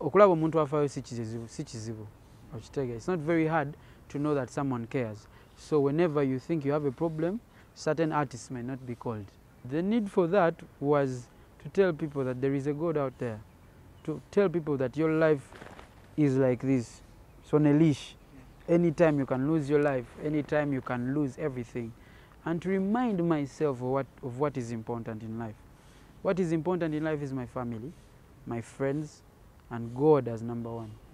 okulaba omuntu afaayo si kizibu okitegeera. It's not very hard to know that someone cares. So whenever you think you have a problem, certain artists may not be called. The need for that was to tell people that there is a God out there, to tell people that your life is like this. It's on a leash. Anytime you can lose your life, anytime you can lose everything. And to remind myself of what is important in life. What is important in life is my family, my friends, and God as number one.